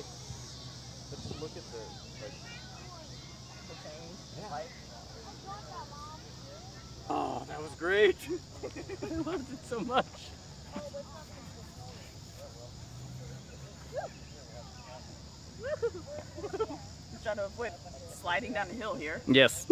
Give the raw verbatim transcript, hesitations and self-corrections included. like, but just look at the, like, the change. Yeah. Like, oh, that was great. I loved it so much. We're trying to avoid sliding down the hill here. Yes.